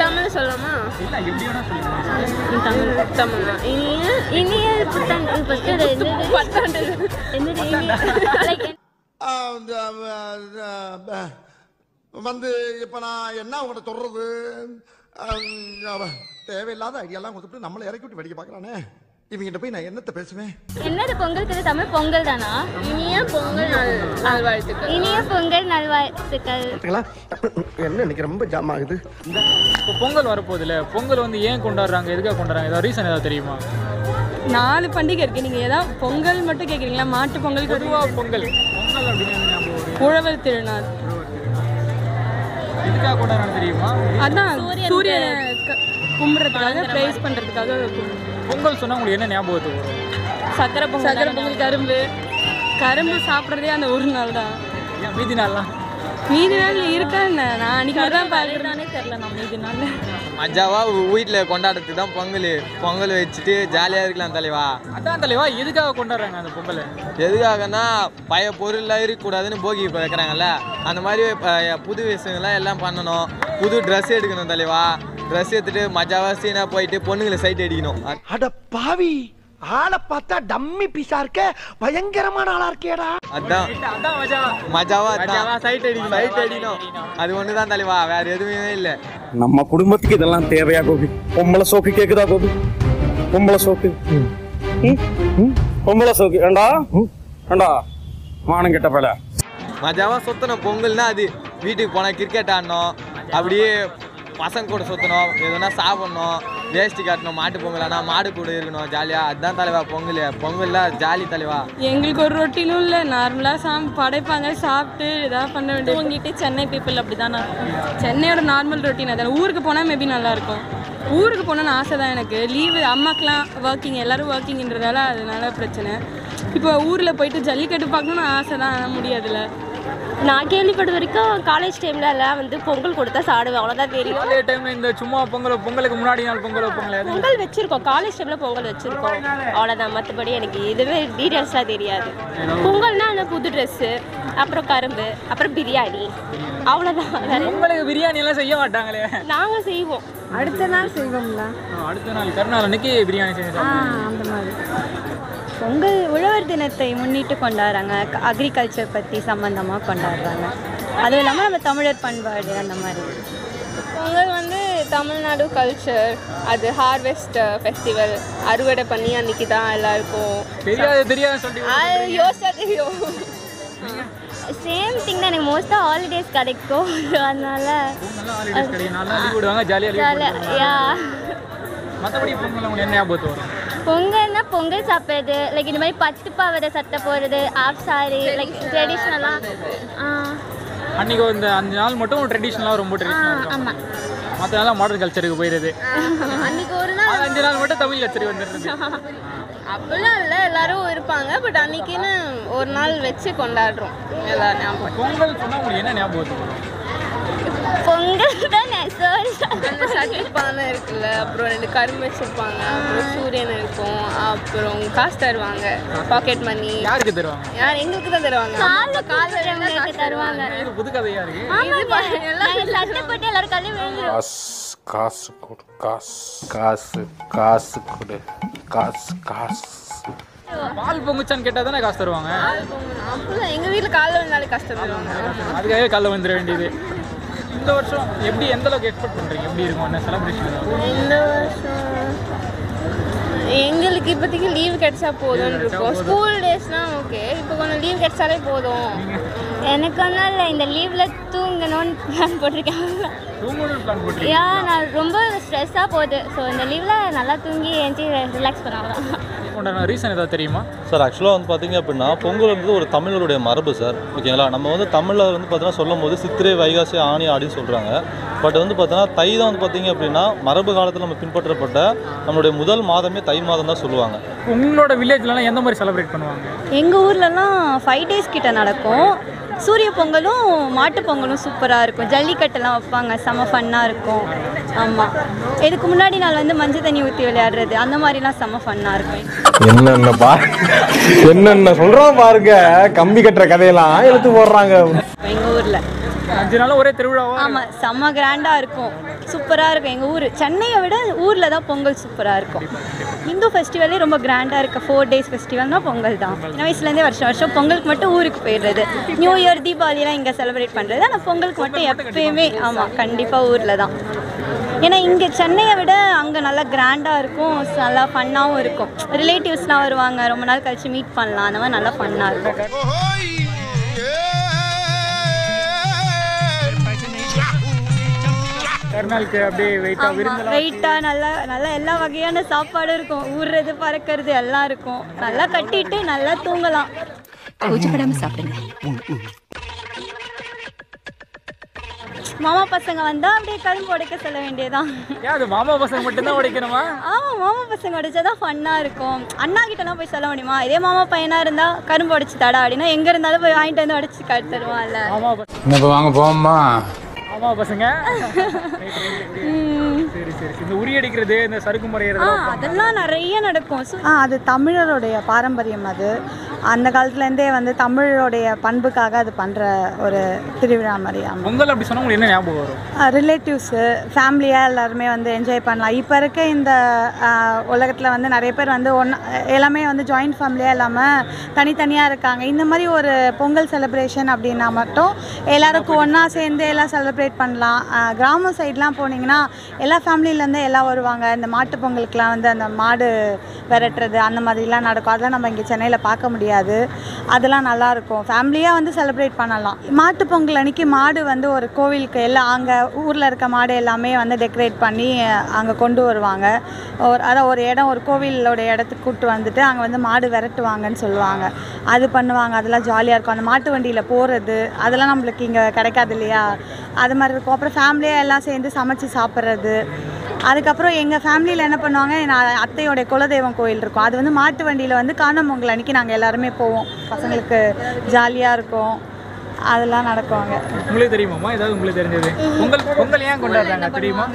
தமிழ் சொல்லலாமா? இல்ல எப்படியோனா சொல்லுங்க. தமிழ் இனிய புத்தாண்டு புத்தாண்டு வந்து இப்ப நான் என்ன உங்கள்கிட்ட சொல்றது? தேவையில்லாத ஐடியாலாம் கொடுத்துட்டு நம்மளை இறக்கி விட்டு வெடிக்க பார்க்கலானே. இவங்கிட்ட போய் நான் என்னத்தை பேசுவேன்? என்னது பொங்கல் திரு தமிழ் பொங்கல் தானா? இனிய பொங்கல் நல்வாழ்த்துக்கள். இனிய பொங்கல் நல்வாழ்த்துக்கள். என்ன இன்னைக்கு ரொம்ப ஜாம் ஆகுது. இப்போ பொங்கல் வரப்போதில்ல, பொங்கல் வந்து ஏன் கொண்டாடுறாங்க, எதுக்காக கொண்டாடுறாங்க, ஏதாவது ரீசன் ஏதாவது தெரியுமா? 4 பண்டிகை இருக்கு. நீங்க ஏதாவது பொங்கல் மட்டும் கேட்குறீங்களா? மாட்டு பொங்கல், கருவா பொங்கல், பொங்கல் அப்படின்னு உழவர் திருநாள், இதுக்காக கொண்டாடுறாங்க தெரியுமா? அதான் சூரியனை கும்பிட்றதுக்காக, ப்ரைஸ் பண்ணுறதுக்காக. பொங்கல் சொன்னால் உங்களுக்கு என்ன ஞாபகத்துக்கு வரும்? சக்கரை பொங்கல். சக்கரை பொங்கல், கரும்பு. கரும்பு சாப்பிட்றதே அந்த ஒரு நாள் தான். மீதி நாள்லாம் மீதி நாள் இருக்கா என்ன? நான் அன்றைக்கி தான் பார்க்குறதானே தெரில. நான் மீதி நாளில் மஜாவாக வீட்டில் கொண்டாடுறதுக்கு தான் பொங்கல். பொங்கல் வச்சுட்டு ஜாலியாக இருக்கலாம் தலைவா. அதான் தலைவா, எதுக்காக கொண்டாடுறாங்க அந்த பொங்கல்? எதுக்காகனா பழைய பொருள்லாம் இருக்கக்கூடாதுன்னு போகி வைக்கிறாங்கல்ல, அந்த மாதிரி புது விஷயங்கள்லாம் எல்லாம் பண்ணணும். புது ட்ரெஸ் எடுக்கணும் தலைவா. ட்ரெஸ் எடுத்துட்டு மஜாவா சீனாக போயிட்டு பொண்ணுங்களை சைட் அடிக்கணும். அட பாவி, ஆளை பார்த்தா டம்மி பீஸா இருக்க, பயங்கரமான ஆளா இருக்கேடா. அதான் மஜாவா சைட் அடிக்கணும். சைட் அடிக்கணும், அது ஒன்று தான் தலைவா, வேற எதுவுமே இல்லை. நம்ம குடும்பத்துக்கு இதெல்லாம் தேவையா கோபி? பொம்பளை சோக்கு கேக்குதா கோபி? பொம்பளை சோக்கு, பொம்பளை சோக்கு ஏண்டா ஏண்டா மானம் கெட்ட பல. மஜாவா சுத்தணும் பொங்கல்னா. அது வீட்டுக்கு போனா கிரிக்கெட் ஆடணும், அப்படியே பசங்க கூட சுற்றணும், எதுனா சாப்பிடணும், வேஸ்ட்டு காட்டணும். மாட்டு பொங்கல் ஆனால் மாடு கூட இருக்கணும் ஜாலியாக. அதுதான் தலைவா பொங்கல். பொங்கல்லாம் ஜாலி தலைவா. எங்களுக்கு ஒரு ரொட்டீனும் இல்லை. நார்மலாக படைப்பாங்க, சாப்பிட்டு இதாக பண்ண வேண்டியது. தூங்கிட்டு சென்னை பீப்புள் அப்படி தான். சென்னையோட நார்மல் ரொட்டீன் அதான். ஊருக்கு போனால் மேபி நல்லாயிருக்கும். ஊருக்கு போகணுன்னு ஆசை தான் எனக்கு. லீவு அம்மாக்கெலாம் ஒர்க்கிங், எல்லோரும் ஒர்க்கிங்கன்றதால அதனால பிரச்சனை. இப்போ ஊரில் போயிட்டு ஜல்லிக்கட்டு பார்க்கணுன்னு ஆசை தான், ஆனால் முடியாதுல்ல. நான் கேள்விப்பட்ட வரைக்கும் காலேஜ் டைமில் எல்லாம் வந்து பொங்கல் கொடுத்தா சாடுவேன், அவ்வளோதான் தெரியும். காலேஜ் டைமில் இந்த சும்மா பொங்கல், பொங்கலுக்கு முன்னாடி நாள் பொங்கல் வைப்பாங்க. பொங்கல் வச்சுருக்கோம் காலேஜ் டைமில், பொங்கல் வச்சுருக்கோம், அவ்வளோதான். மற்றபடி எனக்கு எதுவுமே டீட்டெயில்ஸ்லாம் தெரியாது. பொங்கல்னால் அந்த புது ட்ரெஸ்ஸு, அப்புறம் கரும்பு, அப்புறம் பிரியாணி, அவ்வளோதான். பொங்கலுக்கு பிரியாணிலாம் செய்ய மாட்டாங்களே? நாங்கள் செய்வோம், அடுத்த நாள் செய்வோம்னா. அடுத்த நாள் கருநாள் அன்னைக்கு பிரியாணி செய்வோம். அந்த மாதிரி பொங்கல் உழவர் தினத்தை முன்னிட்டு கொண்டாடுறாங்க, அக்ரிகல்ச்சர் பற்றி சம்மந்தமாக கொண்டாடுறாங்க. அதுவும் இல்லாமல் நம்ம தமிழர் பண்பாடு அந்த மாதிரி. பொங்கல் வந்து தமிழ்நாடு கல்ச்சர். அது ஹார்வெஸ்ட் ஃபெஸ்டிவல், அறுவடை பண்ணி அன்றைக்கி தான் எல்லாருக்கும். அது யோசிச்சா தெரியும். சேம் திங் தான். எனக்கு மோஸ்ட்டாக ஹாலிடேஸ் கிடைக்கும், அதனால பொங்கல்னா பொங்கல் சாப்பிட்றது, லைக் இந்த மாதிரி பத்து பாவடை சட்டை போடுறது, ஆஃப் சாரி, லைக் ட்ரெடிஷ்னலாக. அன்றைக்கி இந்த 5 நாள் மட்டும் ட்ரெடிஷ்னலாக ரொம்ப ட்ரெடிஷ்னலாக. ஆமாம், மற்ற நாளாக மாடர்ன் கல்ச்சருக்கு போயிடுது. அன்றைக்கி ஒரு நாள் 5 நாள் மட்டும் தமிழ் கல்ச்சருக்கு வந்துடுது. அப்படிலாம் இல்லை, எல்லோரும் இருப்பாங்க. பட் அன்றைக்கின்னு ஒரு நாள் வச்சு கொண்டாடுறோம் எல்லா ஞாபகம். பொங்கல் சொன்னால் உங்களுக்கு என்ன ஞாபகம்? பொங்கல் தான் சட்டி பானை இருக்குல்ல, அப்புறம் 2 கரும்பு வச்சுருப்பாங்க, அப்புறம் சூரியன் இருக்கும், அப்புறம் காசு தருவாங்க, பாக்கெட் மணி. யாருக்கு தருவாங்க? யார் எங்களுக்கு தான் தருவாங்க. புது கதையா இருக்கு. காசு கொடு, காசு காசு காசு கொடு, காசு காசு. பால் பொங்குச்சான்னு கேட்டால் தானே காசு தருவாங்க. அப்படிதான் எங்கள் வீட்டில் காலைல வந்தாலே காசு தருவாங்க. அதுக்காகவே காலைல வந்துட வேண்டியது. இந்த வருஷம் எப்படி, எந்த அளவுக்கு எக்ஸ்பெக்ட் பண்ணுறீங்க, எப்படி இருக்கும் என்ன செலிப்ரேஷன் இந்த வருஷம்? எங்களுக்கு இப்போதைக்கு லீவ் கிடச்சா போதும்னு இருக்கும். ஸ்கூல் டேஸ்னால் ஓகே, இப்போ கொஞ்சம் லீவ் கிடச்சாலே போதும். எனக்கு ஒன்றும் இல்லை, இந்த லீவில் தூங்கணும்னு பிளான் போட்டிருக்கேன். ஏன் நான் ரொம்ப ஸ்ட்ரெஸ்ஸாக போகுது, ஸோ இந்த லீவில் நல்லா தூங்கி எஞ்சி ரிலாக்ஸ் பண்ணலாம். ரீசன் ஏதாவது தெரியுமா சார்? ஆக்சுவலாக வந்து பார்த்தீங்க அப்படின்னா பொங்கல் வந்து ஒரு தமிழருடைய மரபு சார், ஓகேங்களா? நம்ம வந்து தமிழில் வந்து பார்த்தீங்கன்னா சொல்லும் போது சித்திரை, வைகாசி, ஆணி, ஆடின்னு சொல்கிறாங்க. பட் வந்து பார்த்தீங்கன்னா தை தான் வந்து பார்த்தீங்க அப்படின்னா மரபு காலத்தில் நம்ம பின்பற்றப்பட்ட நம்மளுடைய முதல் மாதமே தை மாதம் தான் சொல்லுவாங்க. உங்களோட வில்லேஜ்லாம் எந்த மாதிரி செலிப்ரேட் பண்ணுவாங்க? எங்கள் ஊர்லலாம் 5 டேஸ் கிட்ட நடக்கும். சூரிய பொங்கலும் மாட்டு பொங்கலும் சூப்பராக இருக்கும். ஜல்லிக்கட்டெல்லாம் வைப்பாங்க, செம ஃபன்னாக இருக்கும். ஆமாம், இதுக்கு முன்னாடி நாள் வந்து மஞ்சள் தண்ணி ஊற்றி விளையாடுறது, அந்த மாதிரிலாம் செம ஃபன்னாக இருக்கும். என்னென்னப்பா என்னென்ன சொல்கிறோம் பாருங்க, கம்பி கட்டுற கதையெல்லாம் எடுத்து போடுறாங்க எங்கள் ஊரில். 5 நாளும் ஒரே திருவிழாவா? ஆமாம், செம்ம கிராண்டாக இருக்கும். சூப்பராக இருக்கும். எங்கள் ஊர் சென்னையை விட ஊரில் தான் பொங்கல் சூப்பராக இருக்கும். இந்து ஃபெஸ்டிவலே ரொம்ப கிராண்டாக இருக்குது. 4 days ஃபெஸ்டிவல்னால் பொங்கல் தான். சின்ன வயசுலேருந்தே வருஷம் வருஷம் பொங்கலுக்கு மட்டும் ஊருக்கு போயிடுறது. நியூ இயர் தீபாவளிலாம் இங்கே செலிப்ரேட் பண்ணுறது. ஆனால் பொங்கலுக்கு மட்டும் எப்பயுமே ஆமாம் கண்டிப்பாக ஊரில் தான். ஏன்னா இங்கே சென்னையை விட அங்கே நல்லா கிராண்டாக இருக்கும், நல்லா ஃபன்னாகவும் இருக்கும். ரிலேட்டிவ்ஸ்லாம் வருவாங்க, ரொம்ப நாள் கழித்து மீட் பண்ணலாம், அந்த மாதிரி நல்லா ஃபன்னாக இருக்கும். வெயிட்டாக நல்லா நல்லா எல்லா வகையான சாப்பாடும் இருக்கும், ஊறுறது பறக்கிறது எல்லாம் இருக்கும். நல்லா கட்டிட்டு நல்லா தூங்கலாம், கவலைப்படாமல் சாப்பிடுங்க. மாமா பசங்க வந்தா அப்படியே கரும்பு உடைக்க சொல்ல வேண்டியதான். மாமா பசங்க மட்டும்தான் உடைக்கணுமா? ஆமா, மாமா பசங்க உடைச்சாதான் ஃபன்னா இருக்கும். அண்ணா கிட்டலாம் போய் சொல்ல முடியுமா? இதே மாமா பையனா இருந்தா கரும்பு உடைச்சு தடா அப்படின்னா எங்க இருந்தாலும் போய் வாங்கிட்டு வந்து உடைச்சு காட்டு தருவான்ல. நம்ம வாங்க போம்மா. மாமா பசங்க சரி சரி. இந்த உரி அடிக்கிறது, இந்த சறுக்கு முறையிறது அதெல்லாம் நிறைய நடக்கும். அது தமிழருடைய பாரம்பரியம். அது அந்த காலத்துலேருந்தே வந்து தமிழோடைய பண்புக்காக அது பண்ணுற ஒரு திருவிழா மாதிரியாகும். பொங்கல் அப்படி சொன்னால் உங்களுக்கு என்ன ஞாபகம் வரும்? ரிலேட்டிவ்ஸு, ஃபேமிலியாக எல்லாருமே வந்து என்ஜாய் பண்ணலாம். இப்போ இருக்க இந்த உலகத்தில் வந்து நிறைய பேர் வந்து ஒன்றா எல்லாமே வந்து ஜாயிண்ட் ஃபேமிலியாக இல்லாமல் தனித்தனியாக இருக்காங்க. இந்த மாதிரி ஒரு பொங்கல் செலிப்ரேஷன் அப்படின்னா மட்டும் எல்லாருக்கும் ஒன்றா சேர்ந்து எல்லாம் செலிப்ரேட் பண்ணலாம். கிராம சைட்லாம் போனீங்கன்னா எல்லா ஃபேமிலியிலேருந்து எல்லாம் வருவாங்க. இந்த மாட்டு பொங்கலுக்குலாம் வந்து அந்த மாடு விரட்டுறது அந்த மாதிரிலாம் நடக்கும். அதெல்லாம் நம்ம இங்கே சென்னையில் பார்க்க முடியாது. அதெல்லாம் நல்லா இருக்கும். ஃபேமிலியா வந்து செலிப்ரேட் பண்ணலாம். மாட்டு பொங்கல் அன்னைக்கு மாடு வந்து ஒரு கோவிலுக்கு எல்லாம் அங்க ஊர்ல இருக்க மாடு எல்லாமே வந்து டெக்கரேட் பண்ணி அங்க கொண்டு வருவாங்க. அதான் ஒரு இடம், ஒரு கோவிலோட இடத்துக்கு கூப்பிட்டு வந்துட்டு அங்கே வந்து மாடு விரட்டுவாங்கன்னு சொல்லுவாங்க. அது பண்ணுவாங்க. அதெல்லாம் ஜாலியாக இருக்கும். அந்த மாட்டு வண்டியில் போகிறது அதெல்லாம் நம்மளுக்கு இங்கே கிடைக்காது இல்லையா? அது மாதிரி இருக்கும். அப்புறம் ஃபேமிலியாக எல்லாம் சேர்ந்து சமைச்சு சாப்பிட்றது. அதுக்கப்புறம் எங்கள் ஃபேமிலியில் என்ன பண்ணுவாங்க, நான் அத்தையோடைய குலதெய்வம் கோயில் இருக்கும். அது வந்து மாட்டு வண்டியில் வந்து காணும் பொங்கல் அன்றைக்கி நாங்கள் எல்லாருமே போவோம். பசங்களுக்கு ஜாலியாக இருக்கும். அதெல்லாம் நடக்குவாங்க. உங்களுக்கு தெரியுமாம்மா ஏதாவது உங்களுக்கு தெரிஞ்சது? பொங்கல் பொங்கல் ஏன் கொண்டாடுறாங்க தெரியுமா?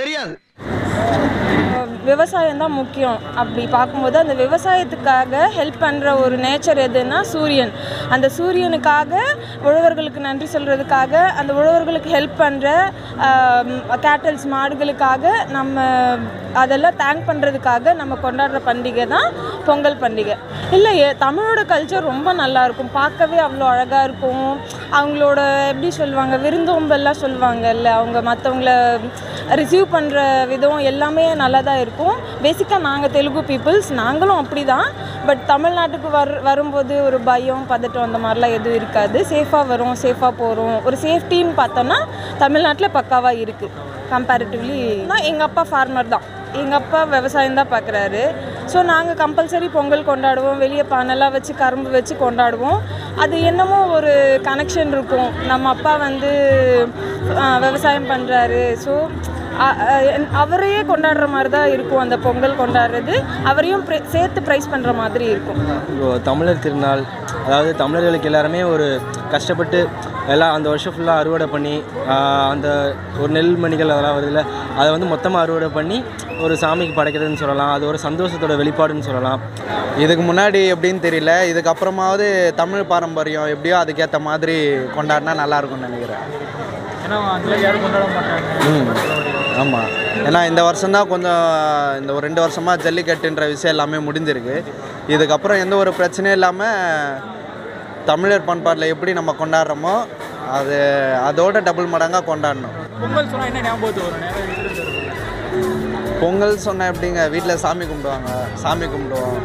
தெரியாது. விவசாயம் தான் முக்கியம். அப்படி பார்க்கும்போது அந்த விவசாயத்துக்காக ஹெல்ப் பண்ணுற ஒரு நேச்சர் எதுன்னா சூரியன். அந்த சூரியனுக்காக உழவர்களுக்கு நன்றி சொல்கிறதுக்காக, அந்த உழவர்களுக்கு ஹெல்ப் பண்ணுற கேட்டல்ஸ் மாடுகளுக்காக நம்ம அதெல்லாம் தேங்க் பண்ணுறதுக்காக நம்ம கொண்டாடுற பண்டிகை தான் பொங்கல் பண்டிகை. இல்லை, தமிழோட கல்ச்சர் ரொம்ப நல்லாயிருக்கும். பார்க்கவே அவ்வளோ அழகாக இருக்கும். அவங்களோட எப்படி சொல்லுவாங்க, விருந்தோம்பெல்லாம் சொல்லுவாங்கல்ல, அவங்க மற்றவங்கள ரிசீவ் பண்ணுற விதம் எல்லாமே நல்லா தான் இருக்கும். பேசிக்காக நாங்கள் தெலுங்கு பீப்புள்ஸ், நாங்களும் அப்படி தான். பட் தமிழ்நாட்டுக்கு வரும்போது ஒரு பயம் பதட்டம் அந்த மாதிரிலாம் எதுவும் இருக்காது. சேஃபாக வரும், சேஃபாக போகிறோம். ஒரு சேஃப்டின்னு பார்த்தோம்னா தமிழ்நாட்டில் பக்காவாக இருக்குது கம்பேரிட்டிவ்லி. ஆனால் எங்கள் அப்பா ஃபார்மர் தான், எங்கள் அப்பா விவசாயம் தான் பார்க்குறாரு. ஸோ நாங்கள் கம்பல்சரி பொங்கல் கொண்டாடுவோம். வெளியே பானெல்லாம் வச்சு கரும்பு வச்சு கொண்டாடுவோம். அது என்னமோ ஒரு கனெக்ஷன் இருக்கும். நம்ம அப்பா வந்து விவசாயம் பண்ணுறாரு, ஸோ அவரையே கொண்டாடுற மாதிரி தான் இருக்கும். அந்த பொங்கல் கொண்டாடுறது அவரையும் சேர்த்து ப்ரைஸ் பண்ணுற மாதிரி இருக்கும். தமிழர் திருநாள், அதாவது தமிழர்களுக்கு எல்லாருமே ஒரு கஷ்டப்பட்டு எல்லாம் அந்த வருஷம் ஃபுல்லாக அறுவடை பண்ணி, அந்த ஒரு நெல்மணிகள் அதெல்லாம் வருதுல்ல, அதை வந்து மொத்தமாக அறுவடை பண்ணி ஒரு சாமிக்கு படைக்கிறதுன்னு சொல்லலாம். அது ஒரு சந்தோஷத்தோட வெளிப்பாடுன்னு சொல்லலாம். இதுக்கு முன்னாடி எப்படின்னு தெரியல, இதுக்கப்புறமாவது தமிழ் பாரம்பரியம் எப்படியோ அதுக்கேற்ற மாதிரி கொண்டாடினா நல்லாயிருக்கும்னு நினைக்கிறேன். ஏன்னா அதில் யாரும் கொண்டாட மாட்டாங்க. ஆமாம், ஏன்னா இந்த வருஷம்தான் கொஞ்சம், இந்த ஒரு 2 வருஷமாக ஜல்லிக்கட்டுன்ற விஷயம் எல்லாமே முடிஞ்சிருக்கு. இதுக்கப்புறம் எந்த ஒரு பிரச்சனையும் இல்லாமல் தமிழர் பண்பாட்டில் எப்படி நம்ம கொண்டாடுறோமோ அது அதோட டபுள் மடங்காக கொண்டாடணும். பொங்கல் சொன்னால் என்ன ஞாபகத்துக்கு வரும்? பொங்கல் சொன்னால் எப்படிங்க, வீட்டில் சாமி கும்பிடுவோம்,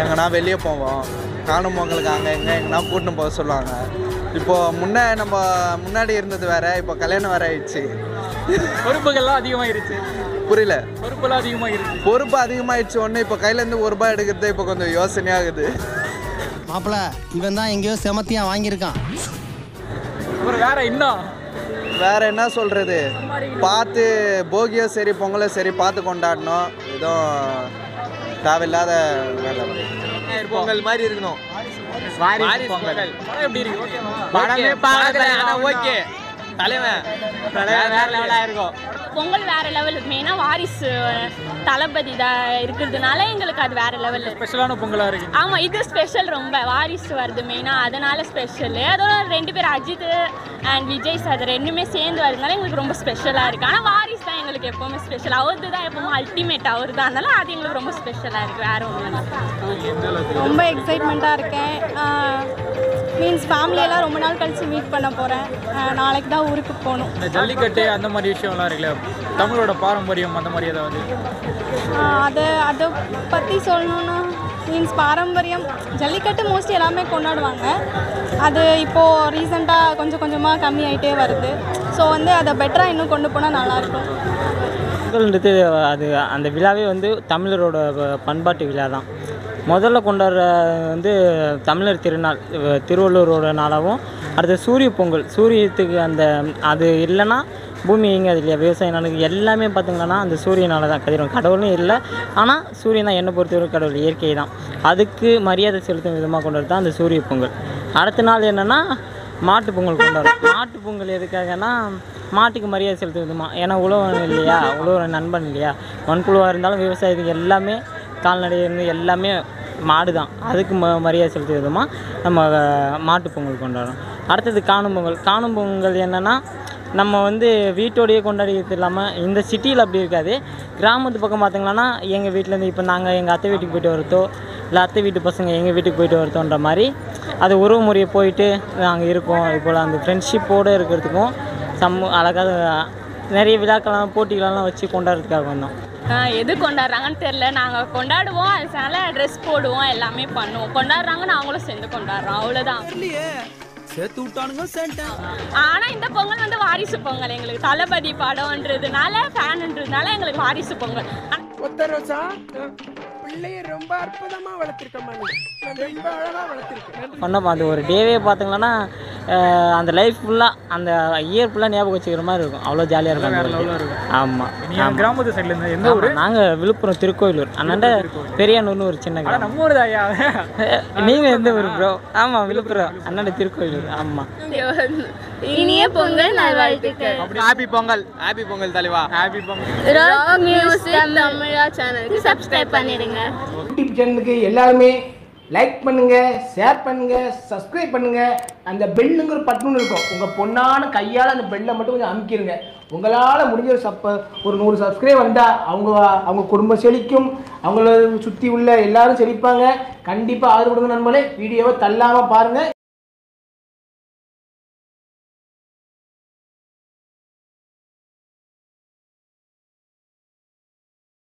எங்கன்னா வெளியே போவோம், காணும் பொங்கலுக்கு அங்கே எங்கன்னா கூட்டம் போக சொல்லுவாங்க. இப்போது முன்னாடி இருந்தது வேறு, இப்போ கல்யாணம் வேறு ஆயிடுச்சு. பொறுப்புகள்லாம் அதிகமாகிடுச்சு. புரியல, பொறுப்பு அதிகமாகிடுச்சு. ஒன்று இப்போ கையிலேருந்து ₹1 எடுக்கிறது இப்போ கொஞ்சம் யோசனையாகுது. மாப்பிள இவன் தான் எங்கேயோ செமத்தியா வாங்கியிருக்கான். அப்புறம் வேற என்ன சொல்கிறது, பார்த்து போகியோ சரி பொங்கலோ சரி பார்த்து கொண்டாடணும். ஏதோ தேவையில்லாத பொங்கல் மாதிரி இருக்கணும். பொங்கல் வேற லெவல். மெயினா வாரிசு தளபதி தான் இருக்கிறதுனால எங்களுக்கு அது வேற லெவல். ஸ்பெஷலான பொங்கலா இருக்கு. ஆமா, இது ஸ்பெஷல். ரொம்ப வாரிசு வருது மெயினா, அதனால ஸ்பெஷல். அதோட ரெண்டு பேர் அஜித் அண்ட் விஜய் சார் ரெண்டுமே சேர்ந்து வரதுனால எங்களுக்கு ரொம்ப ஸ்பெஷலா இருக்கு. ஆனா வாரிசு தான் எங்களுக்கு எப்பவுமே ஸ்பெஷல். அவரு தான் எப்பவுமே அல்டிமேட் அவரு தான். அதனால அது எங்களுக்கு ரொம்ப ஸ்பெஷலா இருக்கு. வேற ஒன்றும் ரொம்ப எக்ஸைட்மெண்ட்டாக இருக்கேன். மீன்ஸ் ஃபேமிலியெல்லாம் ரொம்ப நாள் கழிச்சு மீட் பண்ண போகிறேன். நாளைக்கு தான் ஊருக்கு போகணும். இந்த ஜல்லிக்கட்டு அந்த மாதிரி விஷயம்லாம் இருக்குல்ல, தமிழோட பாரம்பரியம் அந்த மாதிரி ஏதாவது அதை பற்றி சொல்லணும்னா மீன்ஸ் பாரம்பரியம் ஜல்லிக்கட்டு மோஸ்ட்லி எல்லாமே கொண்டாடுவாங்க. அது இப்போது ரீசெண்டாக கொஞ்சம் கொஞ்சமாக கம்மி ஆகிட்டே வருது. ஸோ அதை பெட்டராக இன்னும் கொண்டு போனால் நல்லாயிருக்கும். பொங்கல்ன்றது அது அந்த விழாவே தமிழரோட பண்பாட்டு விழா தான். முதல்ல கொண்டாடுற தமிழர் திருநாள் திருவள்ளுவரோட நாளாகவும், அடுத்து சூரிய பொங்கல், சூரியத்துக்கு அது இல்லைன்னா பூமி இங்கே அது இல்லையா, விவசாய நாளுக்கு எல்லாமே பார்த்திங்கன்னா அந்த சூரியனால தான் கதிரும். கடவுளும் இல்லை, ஆனால் சூரியன் தான் என்னை பொறுத்தவரைக்கும் கடவுள், இயற்கை தான். அதுக்கு மரியாதை செலுத்தும் விதமாக கொண்டாடுறது தான் அந்த சூரிய பொங்கல். அடுத்த நாள் என்னென்னா மாட்டு பொங்கல் கொண்டாடுறோம். மாட்டு பொங்கல் எதுக்காகனா மாட்டுக்கு மரியாதை செலுத்தும் விதமாக, ஏன்னா உழவன் இல்லையா, உழவன் நண்பன் இல்லையா, மண்புழுவாக இருந்தாலும் விவசாயத்துக்கு எல்லாமே கால்நடையிலிருந்து எல்லாமே மாடு தான். அதுக்கு மரியாதை செலுத்தும் விதமாக நம்ம மாட்டு பொங்கல் கொண்டாடுறோம். அடுத்தது காணும் பொங்கல். காணும் பொங்கல் என்னென்னா நம்ம வீட்டோடையே கொண்டாடிக்கிறது இல்லாமல், இந்த சிட்டியில் அப்படி இருக்காது, கிராமத்து பக்கம் பார்த்திங்கன்னா எங்கள் வீட்டிலேருந்து இப்போ நாங்கள் எங்கள் அத்தை வீட்டுக்கு போய்ட்டு வரத்தோ இல்லை அத்தை வீட்டு பசங்க எங்கள் வீட்டுக்கு போய்ட்டு வரத்தோன்ற மாதிரி அது உறவு முறையை போயிட்டு நாங்கள் இருக்கோம். இப்போது அந்த ஃப்ரெண்ட்ஷிப்போடு இருக்கிறதுக்கும் அழகாக நிறைய விழாக்கள்லாம் போட்டிகளெல்லாம் வச்சு கொண்டாடுறதுக்காக வந்தோம். எது கொண்டாடுறாங்கன்னு தெரில, நாங்கள் கொண்டாடுவோம், அதனால ட்ரெஸ் போடுவோம், எல்லாமே பண்ணுவோம். கொண்டாடுறாங்கன்னு அவங்களும் சேர்ந்து கொண்டாடுறோம், அவ்வளோதான். ஆனா இந்த பொங்கல் வாரிசு பொங்கல். எங்களுக்கு தளபதி படம்ன்றதுனால ஃபேன்ன்றதுனால எங்களுக்கு வாரிசு பொங்கல். ரொம்ப அற்புதமா வளர்த்திருக்கேன். அது ஒரு டேவே பார்த்தீங்கன்னா அந்த லைஃப் ஃபுல்லாக அந்த இயர் ஃபுல்லாக ஞாபகம் வச்சுக்கிற மாதிரி இருக்கும். அவ்வளோ ஜாலியாக இருக்கும். ஆமாம், கிராமத்து சைட்லேருந்து எந்த ஊர்? நாங்கள் விழுப்புரம் திருக்கோயிலூர், அண்ணாண்ட பெரியானூர்னு ஒரு சின்ன கிராமம். நம்ம ஊர் தாயா? நீங்கள் எந்த ஊர் ப்ரோ? ஆமாம், விழுப்புரம் அண்ணாண்ட திருக்கோயிலூர். ஆமாம், இனிய பொங்கல் நல்வாழ்த்துக்கள். ஹாப்பி பொங்கல். ஹாப்பி பொங்கல் தலைவா. ஹாப்பி பொங்கல். ராக் மியூசிக் தமிழா சேனலுக்கு சப்ஸ்கிரைப் பண்ணிடுங்க. யூடியூப் சேனலுக்கு எல்லாருமே லைக் பண்ணுங்க, ஷேர் பண்ணுங்க, சப்ஸ்கிரைப் பண்ணுங்க. அந்த பெல்லுங்கிற பட்டன் இருக்கும், உங்க பொண்ணான கையால் அந்த பெல்லை மட்டும் கொஞ்சம் அமுக்கிடுங்க. உங்களால் முடிஞ்ச ஒரு 100 சப்ஸ்கிரைப் வந்தால் அவங்க குடும்பம் செழிக்கும், அவங்கள சுற்றி உள்ள எல்லாரும் செழிப்பாங்க. கண்டிப்பாக ஆதரவு கொடுங்க நண்பர்களே. வீடியோவை தள்ளாமல் பாருங்கள்.